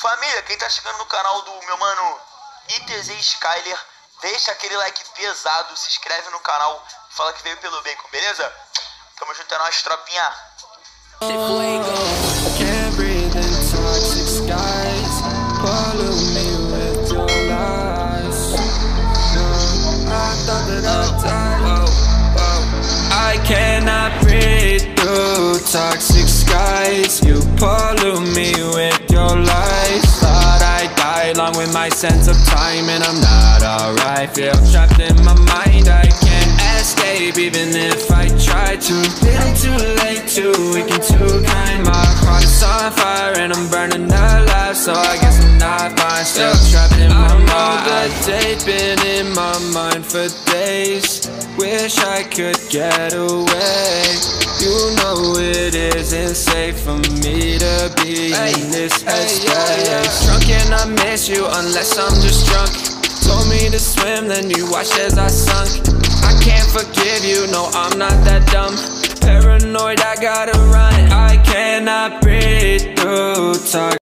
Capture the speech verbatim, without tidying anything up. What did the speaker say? Família, quem tá chegando no canal do meu mano I T Z Skyler, deixa aquele like pesado, se inscreve no canal, fala que veio pelo bacon, beleza? Tamo junto, é nóis, tropinha. I cannot breathe through toxic skies. You pollute me with your lies. Thought I died along with my sense of time, and I'm not alright. Feel trapped in my mind, I can't escape even if I try to. Little too late, too weak and too kind. My heart is on fire and I'm burning alive, so I guess I'm not fine. Still trapped in my mind. I know the day's been in my mind for days. Wish I could get away. You know it isn't safe for me to be hey, in this place. Hey, yeah, yeah. Drunk and I miss you unless I'm just drunk. Told me to swim then you watched as I sunk. I can't forgive you, no I'm not that dumb. Paranoid I gotta run, I cannot breathe through toxic.